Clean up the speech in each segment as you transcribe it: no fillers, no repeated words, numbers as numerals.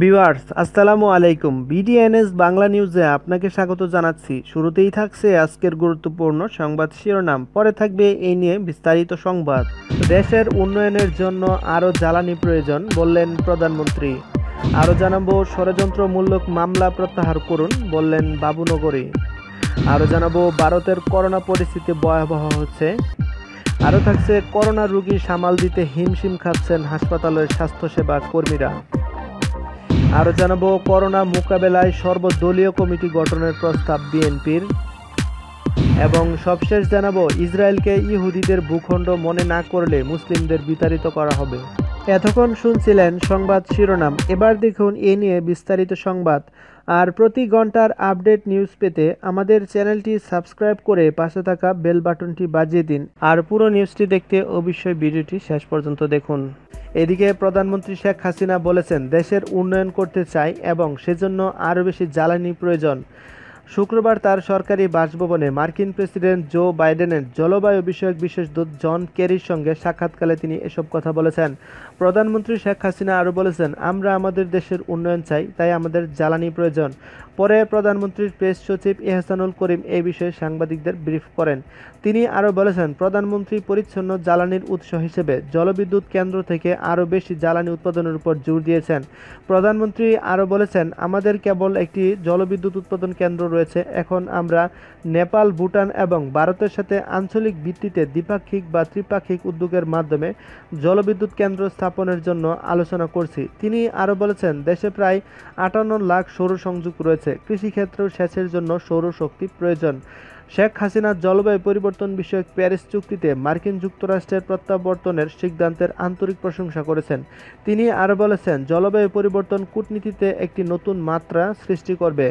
Viewers আসসালামু আলাইকুম, বিডিএনএস বাংলা নিউজে আপনাকে স্বাগত জানাচ্ছি। শুরুতেই থাকছে আজকের গুরুত্বপূর্ণ সংবাদ শিরোনাম, পরে থাকবে এই নিয়ে বিস্তারিত সংবাদ। দেশের উন্নয়নের জন্য আরও জ্বালানি প্রয়োজন বললেন প্রধানমন্ত্রী। আরও জানাবো ষড়যন্ত্রমূলক মামলা প্রত্যাহার করুন বললেন বাবুনগরী। আরও জানাবো ভারতের করোনা পরিস্থিতি ভয়াবহ হচ্ছে। আরও থাকছে করোনা রোগী সামাল দিতে হিমশিম খাচ্ছেন হাসপাতালের স্বাস্থ্যসেবা কর্মীরা। আরও জানাবো করোনা মোকাবেলায় সর্বদলীয় কমিটি গঠনের প্রস্তাব বিএনপির। এবং সবশেষ জানাবো ইসরায়েলকে ইহুদিদের ভূখণ্ড মনে না করলে মুসলিমদের বিতাড়িত করা হবে। এতক্ষণ শুনছিলেন সংবাদ শিরোনাম, এবার দেখুন এ নিয়ে বিস্তারিত সংবাদ। আর প্রতি ঘন্টার আপডেট নিউজ পেতে আমাদের চ্যানেলটি সাবস্ক্রাইব করে পাশে থাকা বেল বাটনটি বাজিয়ে দিন। আর পুরো নিউজটি দেখতে অবশ্যই ভিডিওটি শেষ পর্যন্ত দেখুন। এদিকে প্রধানমন্ত্রী শেখ হাসিনা বলেছেন দেশের উন্নয়ন করতে চায় এবং সেজন্য আরও বেশি জ্বালানি প্রয়োজন। শুক্রবার তার সরকারি বাসভবনে মার্কিন প্রেসিডেন্ট জো বাইডেনের জলবায়ু বিষয়ক বিশেষ দূত জন কেরির সঙ্গে সাক্ষাৎকালে তিনি এসব কথা বলেছেন। প্রধানমন্ত্রী শেখ হাসিনা আরও বলেছেন, আমরা আমাদের দেশের উন্নয়ন চাই, তাই আমাদের জ্বালানি প্রয়োজন। পরে প্রধানমন্ত্রীর প্রেস সচিব এহসানুল করিম এ বিষয়ে সাংবাদিকদের ব্রিফ করেন। তিনি আরও বলেছেন, প্রধানমন্ত্রী পরিচ্ছন্ন জ্বালানির উৎস হিসেবে জলবিদ্যুৎ কেন্দ্র থেকে আরও বেশি জ্বালানি উৎপাদনের উপর জোর দিয়েছেন। প্রধানমন্ত্রী আরও বলেছেন, আমাদের কেবল একটি জলবিদ্যুৎ উৎপাদন কেন্দ্র রয়েছে, এখন আমরা নেপাল, ভুটান এবং ভারতের সাথে আঞ্চলিক ভিত্তিতে দ্বিপাক্ষিক বা ত্রিপাক্ষিক উদ্যোগের মাধ্যমে জলবিদ্যুৎ কেন্দ্র স্থাপনের জন্য আলোচনা করছি। তিনি আরও বলেছেন, দেশে প্রায় ৫৮ লাখ সৌর সংযোগ রয়েছে, কৃষিক্ষেত্র সেচের জন্য সৌরশক্তি প্রয়োজন। শেখ হাসিনা জলবায়ু পরিবর্তন বিষয়ক প্যারিস চুক্তিতে মার্কিন যুক্তরাষ্ট্রের প্রত্যাবর্তনের সিদ্ধান্তের আন্তরিক প্রশংসা করেছেন। তিনি আরও বলেছেন, জলবায়ু পরিবর্তন কূটনীতিতে একটি নতুন মাত্রা সৃষ্টি করবে।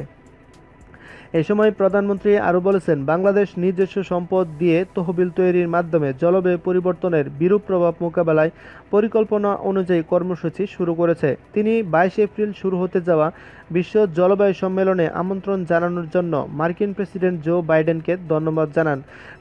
এই সময় প্রধানমন্ত্রী আরও বলেছেন, বাংলাদেশ নিজস্ব সম্পদ দিয়ে তহবিল তৈরির মাধ্যমে জলবায়ু পরিবর্তনের বিরূপ প্রভাব মোকাবেলায় পরিকল্পনা অনুযায়ী কর্মসূচি শুরু করেছে। তিনি 22 এপ্রিল শুরু হতে যাওয়া বিশ্ব জলবায়ু সম্মেলনে আমন্ত্রণ জানানোর জন্য মার্কিন প্রেসিডেন্ট জো বাইডেনকে ধন্যবাদ জানান।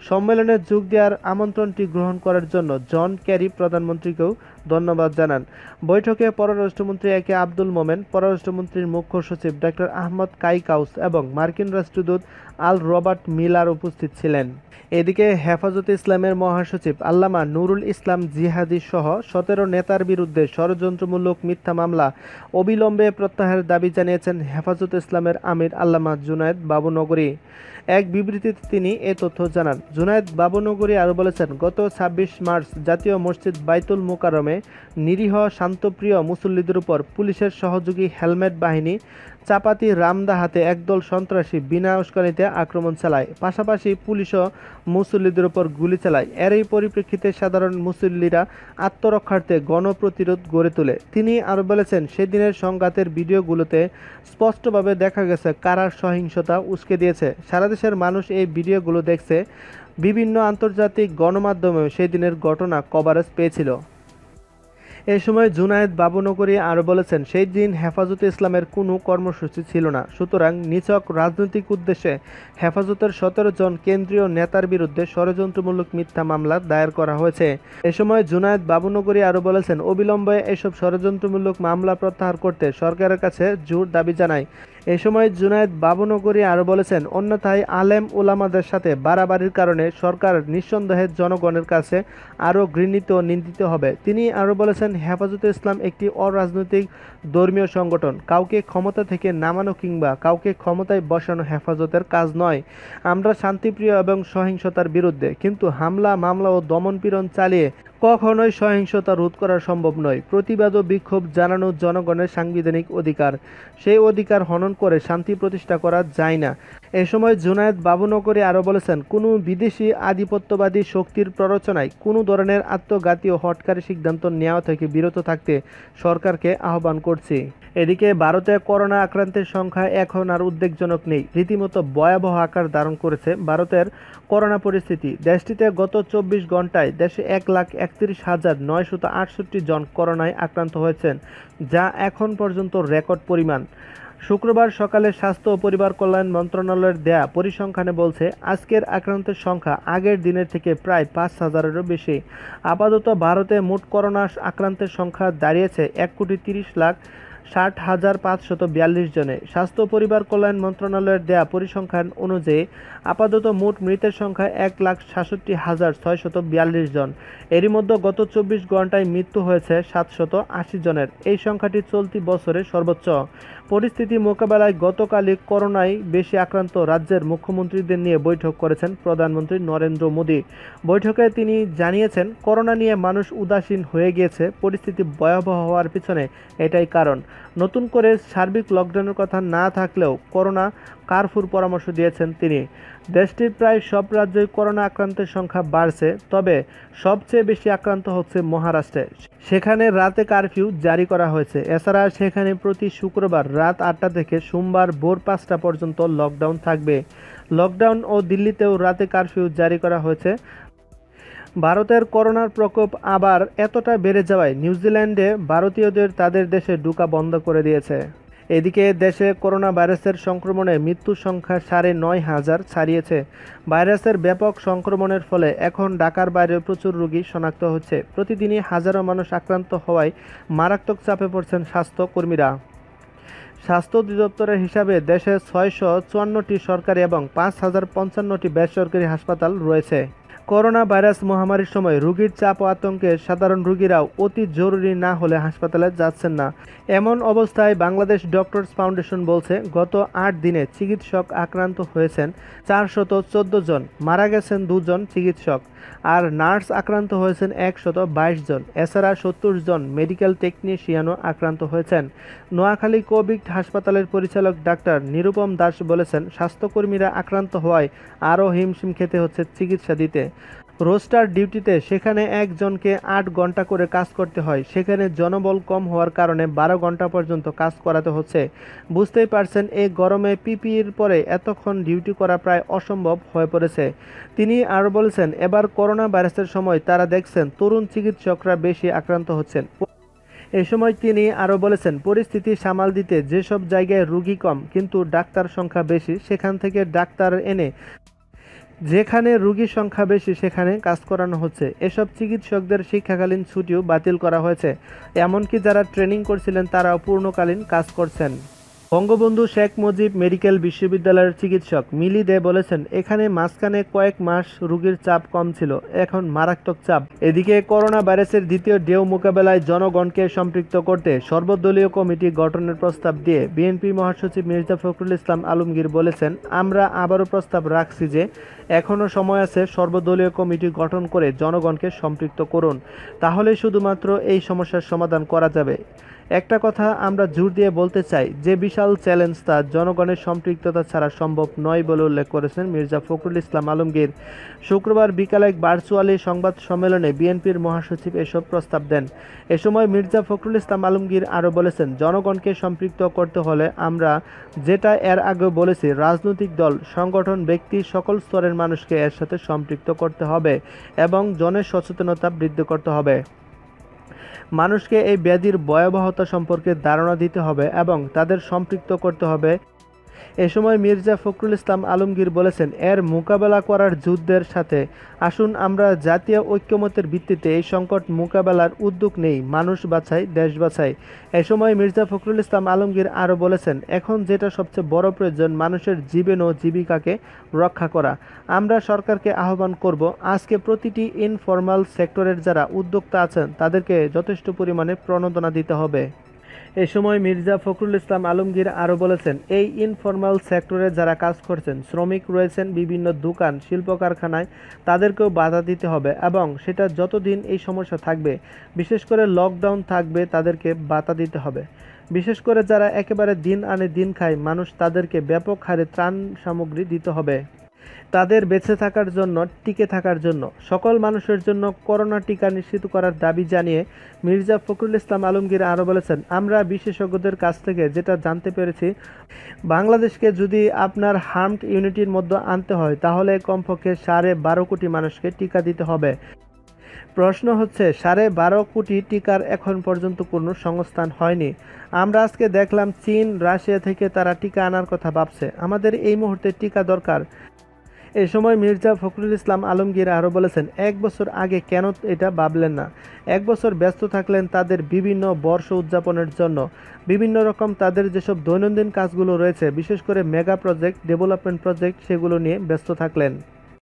সম্মেলনে যোগ দেওয়ার আমন্ত্রণটি গ্রহণ করার জন্য জন কেরি প্রধানমন্ত্রীকেও ধন্যবাদ জানান। বৈঠকে পররাষ্ট্রমন্ত্রী একে আব্দুল মোমেন, পররাষ্ট্রমন্ত্রীর মুখ্য সচিব ডক্টর আহমদ কাইকাউস এবং মার্কিন রাষ্ট্রদূত আল রবার্ট মিলার উপস্থিত ছিলেন। এদিকে হেফাজতে ইসলামের মহাসচিব আল্লামা নুরুল ইসলাম জিহাদি সহ 17 নেতার বিরুদ্ধে ষড়যন্ত্রমূলক মিথ্যা মামলা অবিলম্বে প্রত্যাহারের দাবি জানিয়েছেন হেফাজতে ইসলামের আমির আল্লামা জুনাইদ বাবুনগরী। এক বিবৃতিতে তিনি এ তথ্য জানান। জুনাইদ বাবুনগরী আরও বলেছেন, গত 26 মার্চ জাতীয় মসজিদ বাইতুল মোকাররমে নিরীহ শান্তপ্রিয় মুসল্লিদের উপর পুলিশের সহযোগী হেলমেট বাহিনী চাপাতি রামদা হাতে একদল সন্ত্রাসী বিনা উস্কানিতে আক্রমণ চালায়। পাশাপাশি পুলিশও মুসল্লিদের উপর গুলি চালায়। এরই পরিপ্রেক্ষিতে সাধারণ মুসল্লিরা আত্মরক্ষার্থে গণপ্রতিরোধ গড়ে তোলে। তিনি আরও বলেছেন, সেদিনের সংঘাতের ভিডিওগুলোতে স্পষ্টভাবে দেখা গেছে কারা সহিংসতা উস্কে দিয়েছে। সারা দেশের মানুষ এই ভিডিওগুলো দেখছে। বিভিন্ন আন্তর্জাতিক গণমাধ্যমেও সেদিনের ঘটনা কভারেজ পেয়েছিল। এ সময় জুনায়েদ বাবুনগরী আরও বলেছেন, সেই দিন হেফাজতে ইসলামের কোনো কর্মসূচি ছিল না, সুতরাং নিছক রাজনৈতিক উদ্দেশ্যে হেফাজতের 17 জন কেন্দ্রীয় নেতার বিরুদ্ধে ষড়যন্ত্রমূলক মিথ্যা মামলা দায়ের করা হয়েছে। এ সময় জুনায়েদ বাবুনগরী আরও বলেছেন, অবিলম্বে এসব ষড়যন্ত্রমূলক মামলা প্রত্যাহার করতে সরকারের কাছে জোর দাবি জানায়। এ সময় জুনায়েদ বাবুনগরী আরও বলেছেন, অন্যথায় আলেম ওলামাদের সাথে বাড়াবাড়ির কারণে সরকার নিঃসন্দেহে জনগণের কাছে আরও ঘৃণিত ও নিন্দিত হবে। তিনি আরও বলেছেন, হেফাজতে ইসলাম একটি অরাজনৈতিক ধর্মীয় সংগঠন। কাউকে ক্ষমতা থেকে নামানো কিংবা কাউকে ক্ষমতায় বসানো হেফাজতের কাজ নয়। আমরা শান্তিপ্রিয় এবং সহিংসতার বিরুদ্ধে, কিন্তু হামলা, মামলা ও দমনপীড়ন চালিয়ে কখনোই সহিংসতা রোধ করা সম্ভব নয়। প্রতিবাদ ও বিক্ষোভ জানানো জনগণের সাংবিধানিক অধিকার, সেই অধিকার হনন করে শান্তি প্রতিষ্ঠা করা যায় না। এ সময় জুনায়েদ বাবুনগরী আরও বলেছেন, কোনো বিদেশি আধিপত্যবাদী শক্তির প্ররোচনায় কোনো ধরনের আত্মঘাতী ও হটকারী সিদ্ধান্ত নেওয়া থেকে বিরত থাকতে সরকারকে আহ্বান করছি। এদিকে ভারতে করোনা আক্রান্তের সংখ্যা এখন আর উদ্বেগজনক নেই, রীতিমতো ভয়াবহ আকার ধারণ করেছে ভারতের করোনা পরিস্থিতি। দেশটিতে গত ২৪ ঘন্টায় দেশে 1,৩১,৯৬৮ জন করোনায় আক্রান্ত হয়েছেন, যা এখন পর্যন্ত রেকর্ড পরিমাণ। শুক্রবার সকালে স্বাস্থ্য ও পরিবার কল্যাণ মন্ত্রণালয়ের দেয়া পরিসংখ্যানে বলছে, আজকের আক্রান্তের সংখ্যা আগের দিনের থেকে প্রায় 5,000-এরও বেশি। আপাতত ভারতে মোট করোনা আক্রান্তের সংখ্যা দাঁড়িয়েছে 1,30,00,০০০ 60,542 জনে। স্বাস্থ্য পরিবার কল্যাণ মন্ত্রণালয়ের দেয়া পরিসংখ্যান অনুযায়ী আপাতত মোট মৃতের সংখ্যা 1,67,642 জন। এরই মধ্যে গত 24 ঘন্টায় মৃত্যু হয়েছে 780 জনের। এই সংখ্যাটি চলতি বছরে সর্বোচ্চ। পরিস্থিতি মোকাবেলায় গতকালই করোনায় বেশি আক্রান্ত রাজ্যের মুখ্যমন্ত্রীদের নিয়ে বৈঠক করেছেন প্রধানমন্ত্রী নরেন্দ্র মোদী। বৈঠকে তিনি জানিয়েছেন, করোনা নিয়ে মানুষ উদাসীন হয়ে গিয়েছে, পরিস্থিতি ভয়াবহ হওয়ার পিছনে এটাই কারণ। নতুন করে সার্বিক লকডাউনের কথা না থাকলেও করোনা কারফিউর পরামর্শ দিয়েছেন তিনি। দেশটির প্রায় সব রাজ্যেই করোনা আক্রান্তের সংখ্যা বাড়ছে, তবে সবচেয়ে বেশি আক্রান্ত হচ্ছে মহারাষ্ট্রে। সেখানে রাতে কারফিউ জারি করা হয়েছে। এছাড়া সেখানে প্রতি শুক্রবার রাত ৮টা থেকে সোমবার ভোর 5টা পর্যন্ত লকডাউন থাকবে। লকডাউন ও দিল্লিতেও রাতে কারফিউ জারি করা হয়েছে। ভারতের করোনার প্রকোপ আবার এতটা বেড়ে যাওয়ায় নিউজিল্যান্ডে ভারতীয়দের তাদের দেশে ঢোকা বন্ধ করে দিয়েছে। এদিকে দেশে করোনা ভাইরাসের সংক্রমণে মৃত্যুর সংখ্যা 9,500 ছাড়িয়েছে। ভাইরাসের ব্যাপক সংক্রমণের ফলে এখন ঢাকার বাইরে প্রচুর রোগী শনাক্ত হচ্ছে। প্রতিদিনই হাজারো মানুষ আক্রান্ত হওয়ায় মারাত্মক চাপে পড়ছেন স্বাস্থ্যকর্মীরা। স্বাস্থ্য অধিদপ্তরের হিসাবে দেশে 654টি সরকারি এবং 5,055টি বেসরকারি হাসপাতাল রয়েছে। করোনা ভাইরাস মহামারীর সময় রোগীর চাপ ও আতঙ্কে সাধারণ রোগীরাও অতি জরুরি না হলে হাসপাতালে যাচ্ছেন না। এমন অবস্থায় বাংলাদেশ ডক্টরস ফাউন্ডেশন বলছে, গত 8 দিনে চিকিৎসক আক্রান্ত হয়েছেন 414 জন, মারা গেছেন 2 জন চিকিৎসক, আর নার্স আক্রান্ত হয়েছেন 122 জন। এছাড়া 70 জন মেডিকেল টেকনিশিয়ানও আক্রান্ত হয়েছেন। নোয়াখালী কোভিড হাসপাতালের পরিচালক ডাক্তার নিরুপম দাস বলেছেন, স্বাস্থ্যকর্মীরা আক্রান্ত হওয়ায় আরও হিমশিম খেতে হচ্ছে চিকিৎসা দিতে। রোস্টার ডিউটিতে সেখানে একজনকে 8 ঘন্টা করে কাজ করতে হয়, সেখানে জনবল কম হওয়ার কারণে 12 ঘন্টা পর্যন্ত কাজ করাতে হচ্ছে। বুঝতেই পারছেন এই গরমে পিপিইর পরে এতক্ষণ ডিউটি করা প্রায় অসম্ভব হয়ে পড়েছে। তিনি আরও বলেছেন, এবার করোনা ভাইরাসের সময় তারা দেখছেন তরুণ চিকিৎসকরা বেশি আক্রান্ত হচ্ছেন। এ সময় তিনি আরও বলেছেন, পরিস্থিতি সামাল দিতে যেসব জায়গায় রুগী কম কিন্তু ডাক্তার সংখ্যা বেশি, সেখান থেকে ডাক্তার এনে যেখানে রোগীর সংখ্যা বেশি সেখানে কাজ করানো হচ্ছে। এসব চিকিৎসকদের শিক্ষাকালীন ছুটিও বাতিল করা হয়েছে। এমনকি যারা ট্রেনিং করছিলেন তারাও পূর্ণকালীন কাজ করছেন। বঙ্গবন্ধু শেখ মুজিব মেডিকেল বিশ্ববিদ্যালয়ের চিকিৎসক মিলি দে বলেছেন, এখানে মাঝখানে কয়েক মাস রোগীর চাপ কম ছিল, এখন মারাত্মক চাপ। এদিকে করোনা ভাইরাসের দ্বিতীয় ঢেউ মোকাবেলায় জনগণকে সম্পৃক্ত করতে সর্বদলীয় কমিটি গঠনের প্রস্তাব দিয়ে বিএনপি মহাসচিব মির্জা ফখরুল ইসলাম আলমগীর বলেছেন, আমরা আবারও প্রস্তাব রাখছি যে এখনও সময় আছে, সর্বদলীয় কমিটি গঠন করে জনগণকে সম্পৃক্ত করুন, তাহলে শুধুমাত্র এই সমস্যার সমাধান করা যাবে। একটা কথা আমরা জোর দিয়ে বলতে চাই, যে বিশাল চ্যালেঞ্জ তা জনগণের সম্পৃক্ততা ছাড়া সম্ভব নয় বলে উল্লেখ করেছেন মির্জা ফখরুল ইসলাম আলমগীর। শুক্রবার বিকালে ভার্চুয়ালি সংবাদ সম্মেলনে বিএনপির মহাসচিব এসব প্রস্তাব দেন। এ সময় মির্জা ফখরুল ইসলাম আলমগীর আরও বলেছেন, জনগণকে সম্পৃক্ত করতে হলে আমরা যেটা এর আগে বলেছি, রাজনৈতিক দল, সংগঠন, ব্যক্তি, সকল স্তরের মানুষকে এর সাথে সম্পৃক্ত করতে হবে এবং জনের সচেতনতা বৃদ্ধি করতে হবে। মানুষকে এই ব্যাধির ভয়াবহতা সম্পর্কে ধারণা দিতে হবে এবং তাদের সম্পৃক্ত করতে হবে। এ সময় মির্জা ফখরুল ইসলাম আলমগীর বলেছেন, এর মোকাবেলা করার যুদ্ধের সাথে আসুন আমরা জাতীয় ঐক্যমতের ভিত্তিতে এই সংকট মোকাবেলার উদ্যোগ নেই, মানুষ বাঁচাই, দেশ বাঁচাই। এ সময় মির্জা ফখরুল ইসলাম আলমগীর আরও বলেছেন, এখন যেটা সবচেয়ে বড় প্রয়োজন, মানুষের জীবন ও জীবিকাকে রক্ষা করা। আমরা সরকারকে আহ্বান করব, আজকে প্রতিটি ইনফর্মাল সেক্টরের যারা উদ্যোক্তা আছেন তাদেরকে যথেষ্ট পরিমাণে প্রণোদনা দিতে হবে। এ সময় মির্জা ফখরুল ইসলাম আলমগীর আরও বলেছেন, এই ইনফর্মাল সেক্টরে যারা কাজ করছেন, শ্রমিক রয়েছেন, বিভিন্ন দোকান, শিল্প কারখানায়, তাদেরকেও বাধা দিতে হবে এবং সেটা যতদিন এই সমস্যা থাকবে, বিশেষ করে লকডাউন থাকবে, তাদেরকে বাধা দিতে হবে। বিশেষ করে যারা একেবারে দিন আনে দিন খায় মানুষ, তাদেরকে ব্যাপক হারে ত্রাণ সামগ্রী দিতে হবে, তাদের বেঁচে থাকার জন্য, টিকে থাকার জন্য। সকল মানুষের জন্য করোনা টিকা নিশ্চিত করার দাবি জানিয়ে মির্জা ফখরুল ইসলাম আলমগীর আরও বলেছেন, আমরা বিশেষজ্ঞদের কাছ থেকে যেটা জানতে পেরেছি, বাংলাদেশকে যদি আপনার হার্মড ইউনিটির মধ্যে আনতে হয় তাহলে কমপক্ষে 12.5 কোটি মানুষকে টিকা দিতে হবে। প্রশ্ন হচ্ছে, 12.5 কোটি টিকার এখন পর্যন্ত কোনো সংস্থান হয়নি। আমরা আজকে দেখলাম চীন, রাশিয়া থেকে তারা টিকা আনার কথা ভাবছে। আমাদের এই মুহূর্তে টিকা দরকার। এ সময় মির্জা ফখরুল ইসলাম আলমগীর আরও বলেছেন, 1 বছর আগে কেন এটা ভাবলেন না? 1 বছর ব্যস্ত থাকলেন তাদের বিভিন্ন বর্ষ উদযাপনের জন্য, বিভিন্ন রকম তাদের যেসব দৈনন্দিন কাজগুলো রয়েছে, বিশেষ করে মেগা প্রজেক্ট, ডেভেলপমেন্ট প্রজেক্ট, সেগুলো নিয়ে ব্যস্ত থাকলেন।